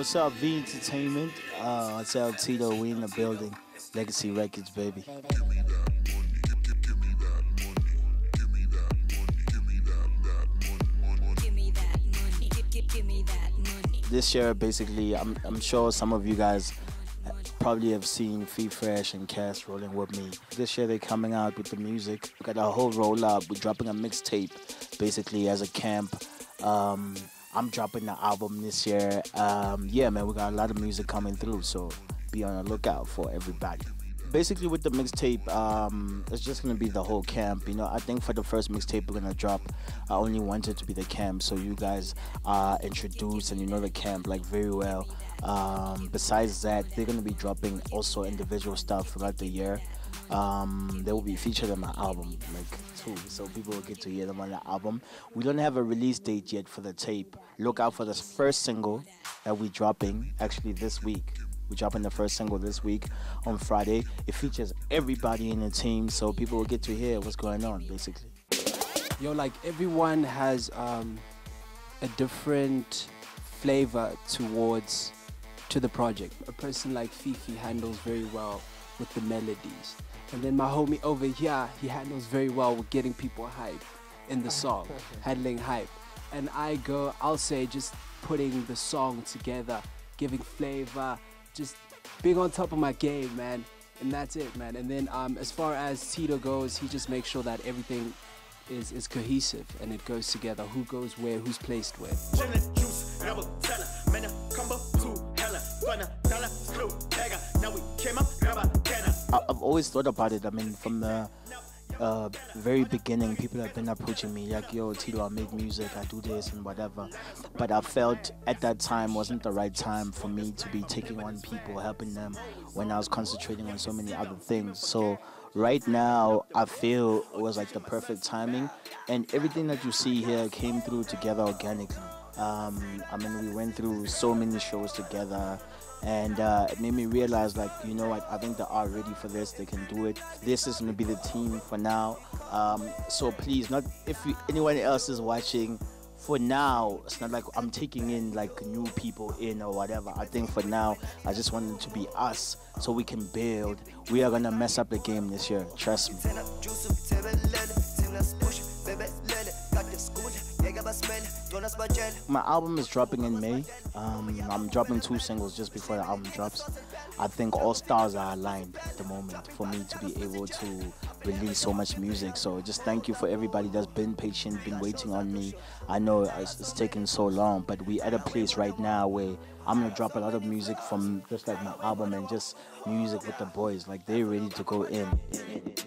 What's up, V Entertainment? It's L-Tido. We in the building. Legacy Records, baby. This year, basically, I'm sure some of you guys probably have seen Fee Fresh and Cass rolling with me. This year, they're coming out with the music. We got a whole roll up. We're dropping a mixtape, basically, as a camp. I'm dropping the album this year. Yeah, man, we got a lot of music coming through, so be on the lookout for everybody. Basically, with the mixtape, it's just gonna be the whole camp. You know, I think for the first mixtape we're gonna drop, I only want it to be the camp, so you guys are introduced and you know the camp like very well. Besides that, they're gonna be dropping also individual stuff throughout the year. They will be featured on my album, like too, so people will get to hear them on the album. We don't have a release date yet for the tape. Look out for the first single that we're dropping actually this week. We're dropping the first single this week on Friday. It features everybody in the team, so people will get to hear what's going on, basically. Yo, like, everyone has a different flavor to the project. A person like Fifi handles very well with the melodies. And then my homie over here, he handles very well with getting people hype in the song, handling hype. And I'll say just putting the song together, giving flavor, just being on top of my game, man, and that's it, man. And then as far as Tito goes, he just makes sure that everything is cohesive and it goes together. Who goes where, who's placed where. I've always thought about it. I mean, from the very beginning, people have been approaching me like, yo, Tito, I make music, I do this and whatever, but I felt at that time wasn't the right time for me to be taking on people, helping them when I was concentrating on so many other things. So right now I feel it was like the perfect timing, and everything that you see here came through together organically. I mean, we went through so many shows together, and it made me realize, like, you know what, I think they are ready for this, they can do it. This is going to be the team for now. So please, not if anyone else is watching, for now, it's not like I'm taking in like new people in or whatever. I think for now, I just want it to be us so we can build. We are going to mess up the game this year, trust me. My album is dropping in May. I'm dropping 2 singles just before the album drops. I think all stars are aligned at the moment for me to be able to release so much music. So just thank you for everybody that's been patient, been waiting on me. I know it's taken so long, but we're at a place right now where I'm gonna drop a lot of music from just like my album and just music with the boys. Like, they're ready to go in.